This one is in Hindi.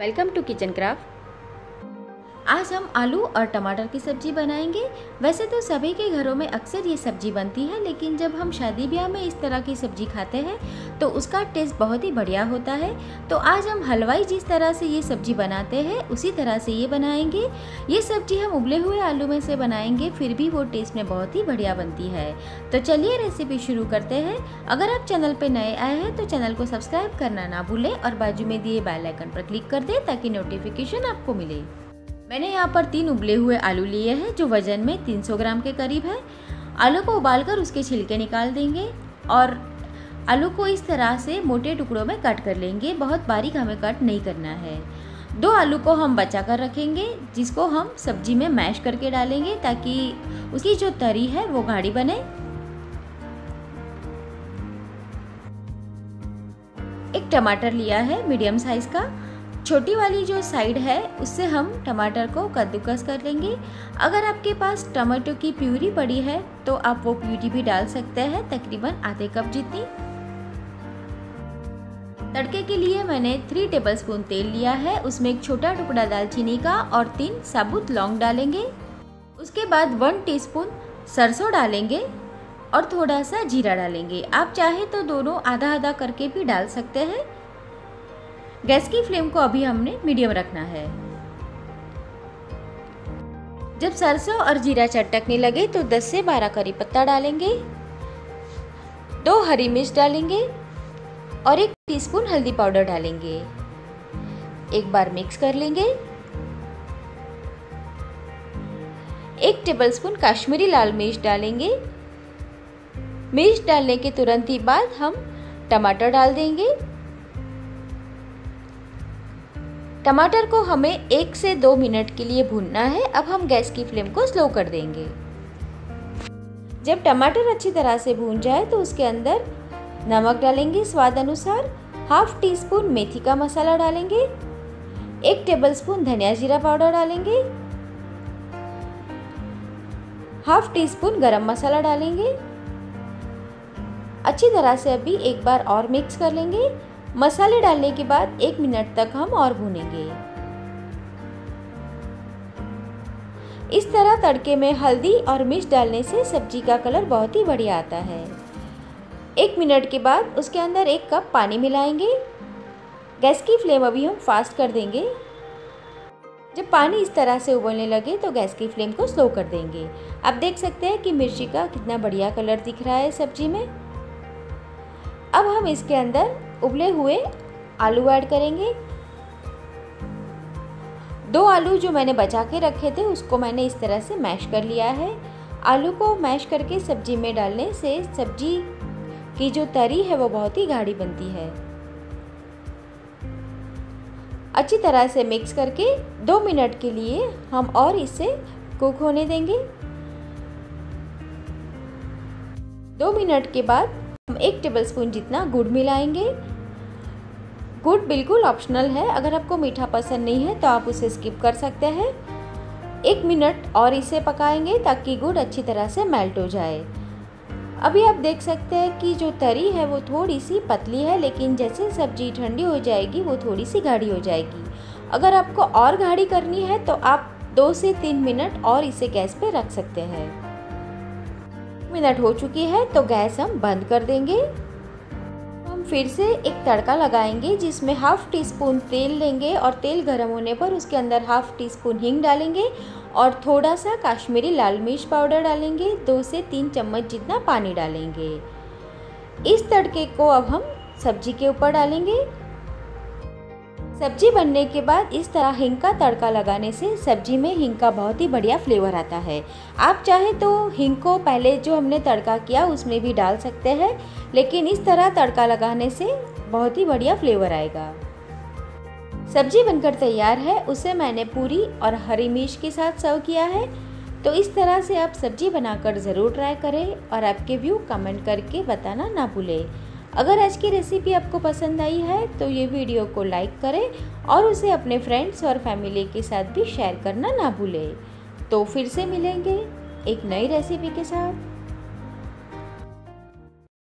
Welcome to kitchen craft. आज हम आलू और टमाटर की सब्ज़ी बनाएंगे। वैसे तो सभी के घरों में अक्सर ये सब्ज़ी बनती है, लेकिन जब हम शादी ब्याह में इस तरह की सब्ज़ी खाते हैं तो उसका टेस्ट बहुत ही बढ़िया होता है। तो आज हम हलवाई जिस तरह से ये सब्ज़ी बनाते हैं उसी तरह से ये बनाएंगे। ये सब्ज़ी हम उबले हुए आलू में से बनाएंगे, फिर भी वो टेस्ट में बहुत ही बढ़िया बनती है। तो चलिए रेसिपी शुरू करते हैं। अगर आप चैनल पर नए आए हैं तो चैनल को सब्सक्राइब करना ना भूलें और बाजू में दिए बेल आइकन पर क्लिक कर दें ताकि नोटिफिकेशन आपको मिले। मैंने यहाँ पर 3 उबले हुए आलू लिए हैं जो वजन में 300 ग्राम के करीब है। आलू को उबालकर उसके छिलके निकाल देंगे और आलू को इस तरह से मोटे टुकड़ों में कट कर लेंगे। बहुत बारीक हमें कट नहीं करना है। 2 आलू को हम बचा कर रखेंगे जिसको हम सब्जी में मैश करके डालेंगे ताकि उसकी जो तरी है वो गाढ़ी बने। 1 टमाटर लिया है मीडियम साइज का। छोटी वाली जो साइड है उससे हम टमाटर को कद्दूकस कर लेंगे। अगर आपके पास टमाटो की प्यूरी पड़ी है तो आप वो प्यूरी भी डाल सकते हैं, तकरीबन आधे कप जितनी। तड़के के लिए मैंने 3 टेबलस्पून तेल लिया है, उसमें एक छोटा टुकड़ा दालचीनी का और 3 साबुत लौंग डालेंगे। उसके बाद 1 टीस्पून सरसों डालेंगे और थोड़ा सा जीरा डालेंगे। आप चाहे तो दोनों आधा आधा करके भी डाल सकते हैं। गैस की फ्लेम को अभी हमने मीडियम रखना है। जब सरसों और जीरा चटकने लगे तो 10 से 12 करी पत्ता डालेंगे, 2 हरी मिर्च डालेंगे और 1 टीस्पून हल्दी पाउडर डालेंगे। एक बार मिक्स कर लेंगे। 1 टेबलस्पून कश्मीरी लाल मिर्च डालेंगे। मिर्च डालने के तुरंत ही बाद हम टमाटर डाल देंगे। टमाटर को हमें 1 से 2 मिनट के लिए भूनना है। अब हम गैस की फ्लेम को स्लो कर देंगे। जब टमाटर अच्छी तरह से भून जाए तो उसके अंदर नमक डालेंगे स्वाद अनुसार, 1/2 टीस्पून मेथी का मसाला डालेंगे, 1 टेबलस्पून धनिया जीरा पाउडर डालेंगे, 1/2 टीस्पून गरम मसाला डालेंगे। अच्छी तरह से अभी एक बार और मिक्स कर लेंगे। मसाले डालने के बाद 1 मिनट तक हम और भूनेंगे। इस तरह तड़के में हल्दी और मिर्च डालने से सब्जी का कलर बहुत ही बढ़िया आता है। 1 मिनट के बाद उसके अंदर 1 कप पानी मिलाएंगे। गैस की फ्लेम अभी हम फास्ट कर देंगे। जब पानी इस तरह से उबलने लगे तो गैस की फ्लेम को स्लो कर देंगे। आप देख सकते हैं कि मिर्ची का कितना बढ़िया कलर दिख रहा है सब्जी में। अब हम इसके अंदर उबले हुए आलू ऐड करेंगे। 2 आलू जो मैंने बचा के रखे थे उसको मैंने इस तरह से मैश कर लिया है। आलू को मैश करके सब्जी में डालने से सब्जी की जो तरी है वो बहुत ही गाढ़ी बनती है। अच्छी तरह से मिक्स करके 2 मिनट के लिए हम और इसे कुक होने देंगे। 2 मिनट के बाद हम 1 टेबलस्पून जितना गुड़ मिलाएंगे। गुड़ बिल्कुल ऑप्शनल है, अगर आपको मीठा पसंद नहीं है तो आप उसे स्किप कर सकते हैं। 1 मिनट और इसे पकाएंगे ताकि गुड़ अच्छी तरह से मेल्ट हो जाए। अभी आप देख सकते हैं कि जो तरी है वो थोड़ी सी पतली है, लेकिन जैसे सब्जी ठंडी हो जाएगी वो थोड़ी सी गाढ़ी हो जाएगी। अगर आपको और गाढ़ी करनी है तो आप 2 से 3 मिनट और इसे गैस पे रख सकते हैं। 1 मिनट हो चुकी है तो गैस हम बंद कर देंगे। हम फिर से एक तड़का लगाएंगे जिसमें 1/2 टीस्पून तेल लेंगे और तेल गर्म होने पर उसके अंदर 1/2 टीस्पून हींग डालेंगे और थोड़ा सा कश्मीरी लाल मिर्च पाउडर डालेंगे। 2 से 3 चम्मच जितना पानी डालेंगे। इस तड़के को अब हम सब्जी के ऊपर डालेंगे। सब्जी बनने के बाद इस तरह हींग का तड़का लगाने से सब्जी में हींग का बहुत ही बढ़िया फ्लेवर आता है। आप चाहे तो हींग को पहले जो हमने तड़का किया उसमें भी डाल सकते हैं, लेकिन इस तरह तड़का लगाने से बहुत ही बढ़िया फ्लेवर आएगा। सब्जी बनकर तैयार है। उसे मैंने पूरी और हरी मिर्च के साथ सर्व किया है। तो इस तरह से आप सब्जी बनाकर ज़रूर ट्राई करें और आपके व्यू कमेंट करके बताना ना भूलें। अगर आज की रेसिपी आपको पसंद आई है तो ये वीडियो को लाइक करें और उसे अपने फ्रेंड्स और फैमिली के साथ भी शेयर करना ना भूलें। तो फिर से मिलेंगे एक नई रेसिपी के साथ।